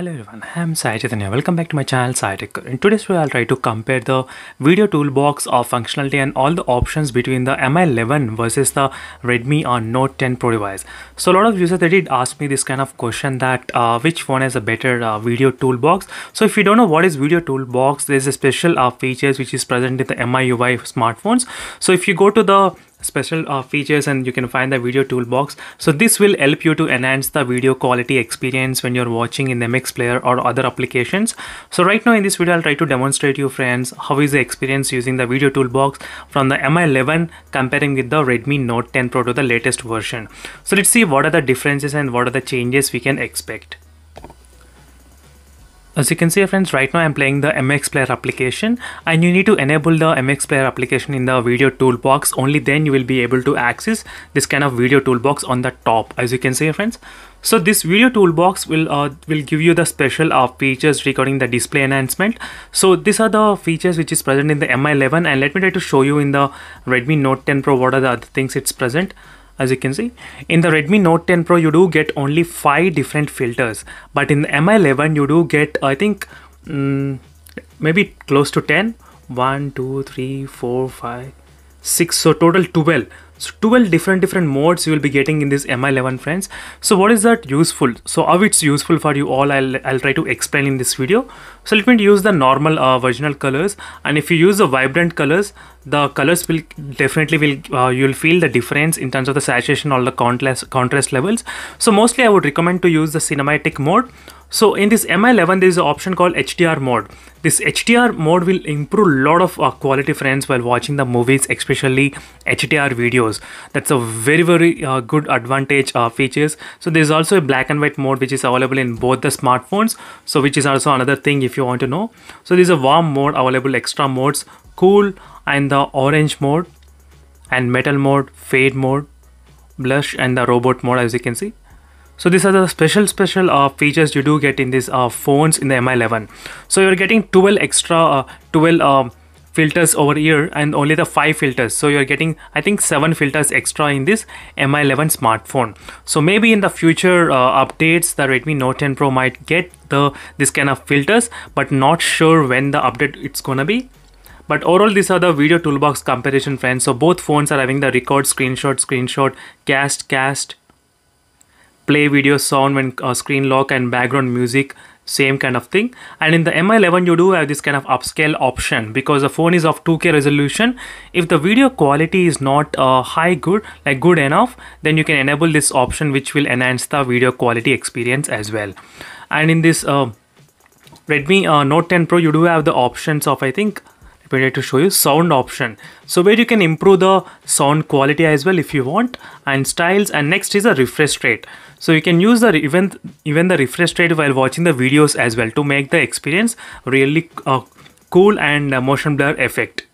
Hello everyone, I am Sai Chaitanya. Welcome back to my channel Sai Tech Guru. In today's video, I'll try to compare the video toolbox of functionality and all the options between the Mi11 versus the Redmi Note 10 Pro device. So a lot of users, they did ask me this kind of question that which one has a better video toolbox. So if you don't know what is video toolbox, there's a special features which is present in the MIUI smartphones. So if you go to the special features and you can find the video toolbox, so this will help you to enhance the video quality experience when you're watching in MX Player or other applications. So right now in this video, I'll try to demonstrate you friends how is the experience using the video toolbox from the Mi11 comparing with the Redmi Note 10 Pro to the latest version. So let's see what are the differences and what are the changes we can expect. As you can see friends, right now I'm playing the MX Player application, and you need to enable the MX Player application in the video toolbox. Only then you will be able to access this kind of video toolbox on the top, as you can see friends. So this video toolbox will give you the special features regarding the display enhancement. So these are the features which is present in the Mi11, and let me try to show you in the Redmi Note 10 Pro what are the other things it's present. As you can see, in the Redmi Note 10 Pro, you do get only 5 different filters, but in the Mi11, you do get, I think, maybe close to 10. 1, 2, 3, 4, 5, 6, so total 12. So 12 different modes you will be getting in this Mi11 friends. So what is that useful? So how it's useful for you all, I'll try to explain in this video. So let me use the normal original colors, and if you use the vibrant colors, the colors will definitely you'll feel the difference in terms of the saturation or the contrast levels. So mostly I would recommend to use the cinematic mode. So in this Mi11, there is an option called HDR mode. This HDR mode will improve a lot of quality friends while watching the movies, especially HDR videos. That's a very, very good advantage features. So there's also a black and white mode which is available in both the smartphones, so which is also another thing if you want to know. So there's a warm mode available, extra modes, cool, and the orange mode, and metal mode, fade mode, blush, and the robot mode, as you can see. So these are the special features you do get in these phones in the Mi11. So you're getting 12 extra 12 filters over here, and only the 5 filters. So you're getting, I think, 7 filters extra in this Mi11 smartphone. So maybe in the future updates, the Redmi Note 10 Pro might get this kind of filters, but not sure when the update it's gonna be. But overall, these are the video toolbox comparison friends. So both phones are having the record, screenshot, cast, play video, sound when screen lock, and background music, same kind of thing. And in the Mi11, you do have this kind of upscale option because the phone is of 2K resolution. If the video quality is not good enough, then you can enable this option which will enhance the video quality experience as well. And in this Redmi Note 10 Pro, you do have the options of, I think, to show you sound option, so where you can improve the sound quality as well if you want, and styles, and next is a refresh rate. So you can use the even the refresh rate while watching the videos as well to make the experience really cool, and motion blur effect.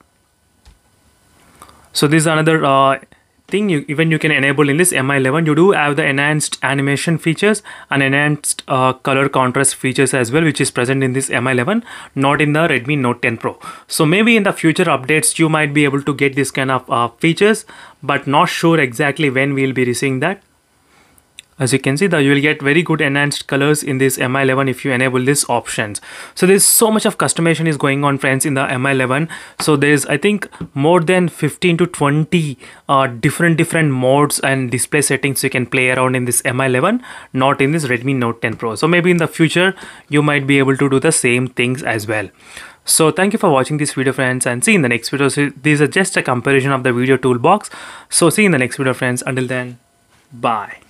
So this is another thing you can enable in this Mi11. You do have the enhanced animation features and enhanced color contrast features as well, which is present in this Mi11, not in the Redmi Note 10 Pro. So maybe in the future updates, you might be able to get this kind of features, but not sure exactly when we'll be receiving that. As you can see, that you will get very good enhanced colors in this Mi11 if you enable these options. So there's so much of customization is going on friends in the Mi11. So there's, I think, more than 15 to 20 different modes and display settings you can play around in this Mi11, not in this Redmi Note 10 Pro. So maybe in the future, you might be able to do the same things as well. So thank you for watching this video friends, and see you in the next video. So these are just a comparison of the video toolbox. So see you in the next video friends. Until then, bye.